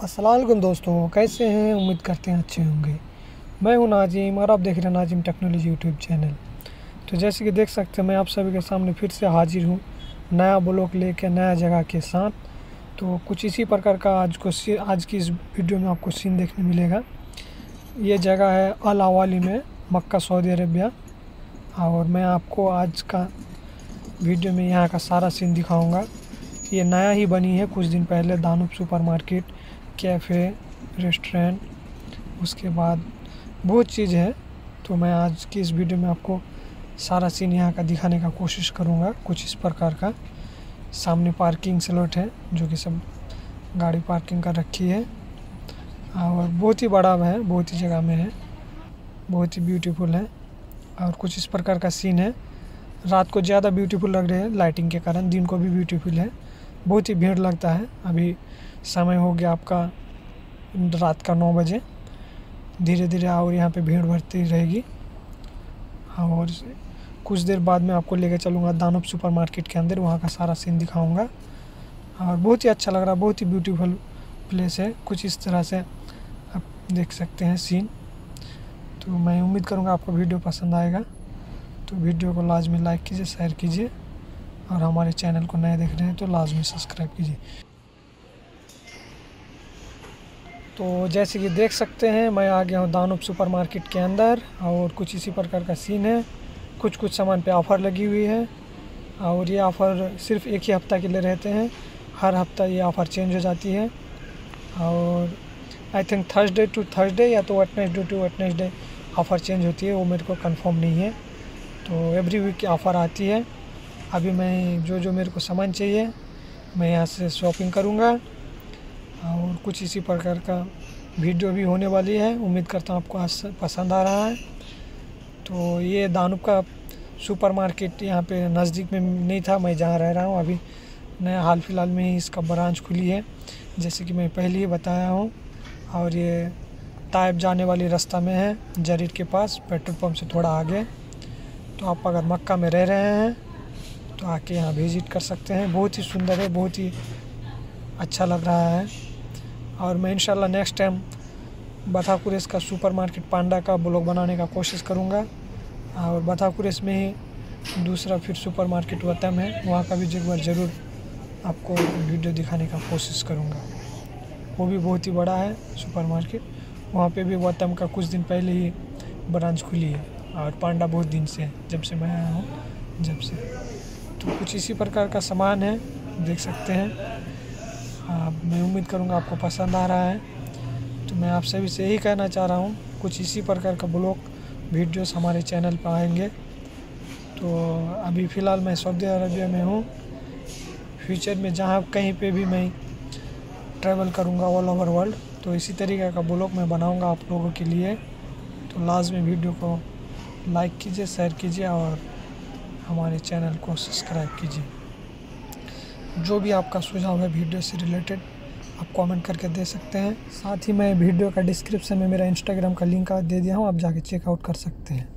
अस्सलाम वालेकुम दोस्तों, कैसे हैं? उम्मीद करते हैं अच्छे होंगे। मैं हूं नाजिम और आप देख रहे हैं नाजिम टेक्नोलॉजी यूट्यूब चैनल। तो जैसे कि देख सकते हैं मैं आप सभी के सामने फिर से हाजिर हूं नया ब्लॉग लेकर नया जगह के साथ। तो कुछ इसी प्रकार का आज की इस वीडियो में आपको सीन देखने मिलेगा। ये जगह है अलावाली में, मक्का, सऊदी अरबिया। और मैं आपको आज का वीडियो में यहाँ का सारा सीन दिखाऊँगा। ये नया ही बनी है कुछ दिन पहले, दानूब सुपरमार्केट, कैफ़े, रेस्टोरेंट, उसके बाद बहुत चीज़ है। तो मैं आज की इस वीडियो में आपको सारा सीन यहाँ का दिखाने का कोशिश करूँगा। कुछ इस प्रकार का सामने पार्किंग स्लॉट है जो कि सब गाड़ी पार्किंग कर रखी है और बहुत ही बड़ा है, बहुत ही जगह में है, बहुत ही ब्यूटीफुल है। और कुछ इस प्रकार का सीन है। रात को ज़्यादा ब्यूटीफुल लग रहे हैं लाइटिंग के कारण, दिन को भी ब्यूटीफुल है। बहुत ही भीड़ लगता है। अभी समय हो गया आपका रात का 9 बजे, धीरे धीरे और यहाँ पे भीड़ बढ़ती रहेगी। और कुछ देर बाद मैं आपको लेकर चलूँगा दानूब सुपरमार्केट के अंदर, वहाँ का सारा सीन दिखाऊँगा। और बहुत ही अच्छा लग रहा, बहुत ही ब्यूटीफुल प्लेस है। कुछ इस तरह से आप देख सकते हैं सीन। तो मैं उम्मीद करूँगा आपको वीडियो पसंद आएगा। तो वीडियो को लाजमी लाइक कीजिए, शेयर कीजिए और हमारे चैनल को नए देख रहे हैं तो लाजमी सब्सक्राइब कीजिए। तो जैसे कि देख सकते हैं मैं आ गया हूँ दानूब सुपरमार्केट के अंदर। और कुछ इसी प्रकार का सीन है। कुछ सामान पे ऑफ़र लगी हुई है और ये ऑफ़र सिर्फ एक ही हफ़्ता के लिए रहते हैं। हर हफ्ता ये ऑफ़र चेंज हो जाती है। और I think Thursday to Thursday या तो Wednesday to Wednesday offer change होती है, वो मेरे को कंफर्म नहीं है। तो एवरी वीक ऑफ़र आती है। अभी मैं जो मेरे को सामान चाहिए मैं यहाँ से शॉपिंग करूँगा। और कुछ इसी प्रकार का वीडियो भी होने वाली है। उम्मीद करता हूँ आपको पसंद आ रहा है। तो ये दानूब का सुपरमार्केट यहाँ पे नज़दीक में नहीं था, मैं जहाँ रह रहा हूँ अभी नया हाल फिलहाल में ही इसका ब्रांच खुली है, जैसे कि मैं पहले ही बताया हूँ। और ये ताइब जाने वाली रास्ता में है, जरीर के पास, पेट्रोल पम्प से थोड़ा आगे। तो आप अगर मक्का में रह रहे हैं तो आके यहाँ विजिट कर सकते हैं। बहुत ही सुंदर है, बहुत ही अच्छा लग रहा है। और मैं इंशाल्लाह नेक्स्ट टाइम बत्हा कुरैश का सुपरमार्केट पांडा का ब्लॉग बनाने का कोशिश करूँगा। और बत्हा कुरैश में ही दूसरा फिर सुपरमार्केट वतम है, वहाँ का भी एक बार ज़रूर आपको वीडियो दिखाने का कोशिश करूँगा। वो भी बहुत ही बड़ा है सुपरमार्केट, वहाँ पर भी वतम का कुछ दिन पहले ही ब्रांच खुली है। और पांडा बहुत दिन से है, जब से मैं आया हूँ जब से। तो कुछ इसी प्रकार का सामान है, देख सकते हैं आप। मैं उम्मीद करूंगा आपको पसंद आ रहा है। तो मैं आप सभी से यही कहना चाह रहा हूं, कुछ इसी प्रकार का ब्लॉग वीडियोस हमारे चैनल पर आएंगे। तो अभी फ़िलहाल मैं सऊदी अरबिया में हूं। फ्यूचर में जहां कहीं पे भी मैं ट्रैवल करूंगा ऑल ओवर वर्ल्ड, तो इसी तरीके का ब्लॉग मैं बनाऊँगा आप लोगों के लिए। तो लाजमी वीडियो को लाइक कीजिए, शेयर कीजिए और हमारे चैनल को सब्सक्राइब कीजिए। जो भी आपका सुझाव है वीडियो से रिलेटेड आप कमेंट करके दे सकते हैं। साथ ही मैं वीडियो का डिस्क्रिप्शन में मेरा इंस्टाग्राम का लिंक दे दिया हूँ, आप जाके चेकआउट कर सकते हैं।